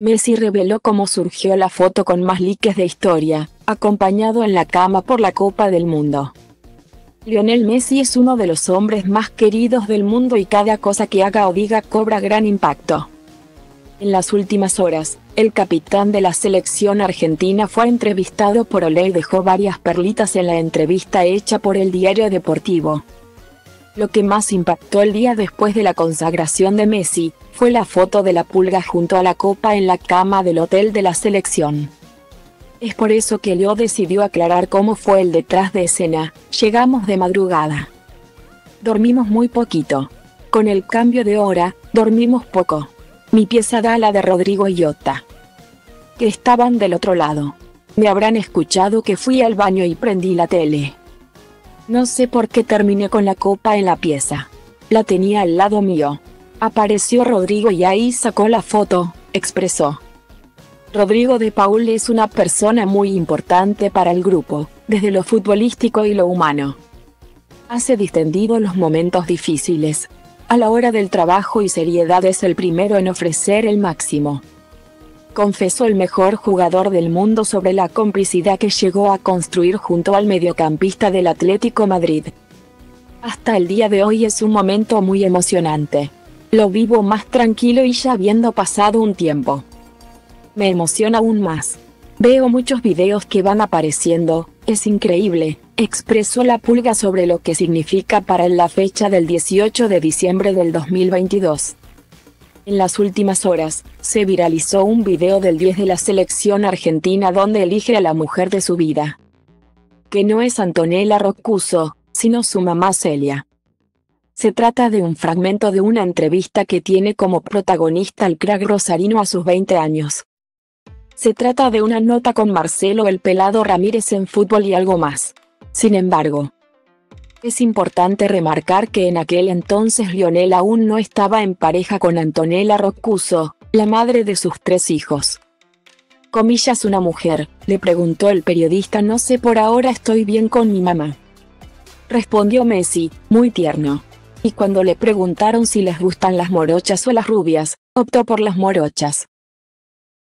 Messi reveló cómo surgió la foto con más likes de historia, acompañado en la cama por la Copa del Mundo. Lionel Messi es uno de los hombres más queridos del mundo y cada cosa que haga o diga cobra gran impacto. En las últimas horas, el capitán de la selección argentina fue entrevistado por Olé y dejó varias perlitas en la entrevista hecha por el diario deportivo. Lo que más impactó el día después de la consagración de Messi, fue la foto de la pulga junto a la copa en la cama del hotel de la selección. Es por eso que Leo decidió aclarar cómo fue el detrás de escena. Llegamos de madrugada. Dormimos muy poquito. Con el cambio de hora, dormimos poco. Mi pieza da la de Rodrigo y Ota, que estaban del otro lado. Me habrán escuchado que fui al baño y prendí la tele. No sé por qué terminé con la copa en la pieza. La tenía al lado mío. Apareció Rodrigo y ahí sacó la foto, expresó. Rodrigo de Paul es una persona muy importante para el grupo, desde lo futbolístico y lo humano. Hace distendido los momentos difíciles. A la hora del trabajo y seriedad es el primero en ofrecer el máximo. Confesó el mejor jugador del mundo sobre la complicidad que llegó a construir junto al mediocampista del Atlético Madrid. Hasta el día de hoy es un momento muy emocionante. Lo vivo más tranquilo y ya habiendo pasado un tiempo. Me emociona aún más. Veo muchos videos que van apareciendo, es increíble. Expresó la pulga sobre lo que significa para la fecha del 18 de diciembre del 2022. En las últimas horas, se viralizó un video del 10 de la selección argentina donde elige a la mujer de su vida. Que no es Antonella Roccuzzo, sino su mamá Celia. Se trata de un fragmento de una entrevista que tiene como protagonista al crack rosarino a sus 20 años. Se trata de una nota con Marcelo el Pelado Ramírez en fútbol y algo más. Sin embargo, es importante remarcar que en aquel entonces Lionel aún no estaba en pareja con Antonella Roccuzzo, la madre de sus 3 hijos. Comillas, una mujer, le preguntó el periodista, no sé, por ahora estoy bien con mi mamá. Respondió Messi, muy tierno. Y cuando le preguntaron si les gustan las morochas o las rubias, optó por las morochas.